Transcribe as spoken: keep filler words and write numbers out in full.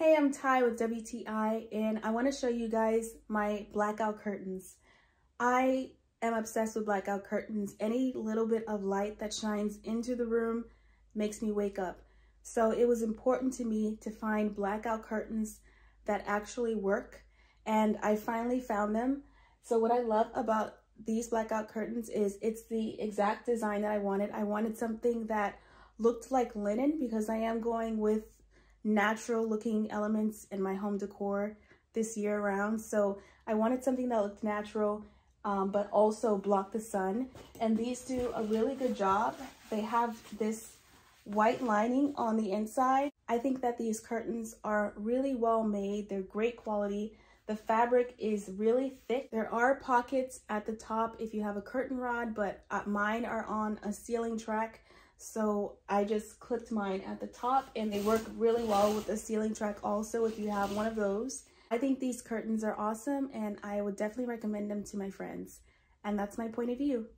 Hey, I'm Ty with W T I, and I want to show you guys my blackout curtains. I am obsessed with blackout curtains. Any little bit of light that shines into the room makes me wake up. So it was important to me to find blackout curtains that actually work, and I finally found them. So what I love about these blackout curtains is it's the exact design that I wanted. I wanted something that looked like linen because I am going with natural looking elements in my home decor this year round. So I wanted something that looked natural, um, but also blocked the sun. And these do a really good job. They have this white lining on the inside. I think that these curtains are really well made. They're great quality. The fabric is really thick. There are pockets at the top if you have a curtain rod, but mine are on a ceiling track. So I just clipped mine at the top, and they work really well with the ceiling track also if you have one of those. I think these curtains are awesome, and I would definitely recommend them to my friends. And that's my point of view.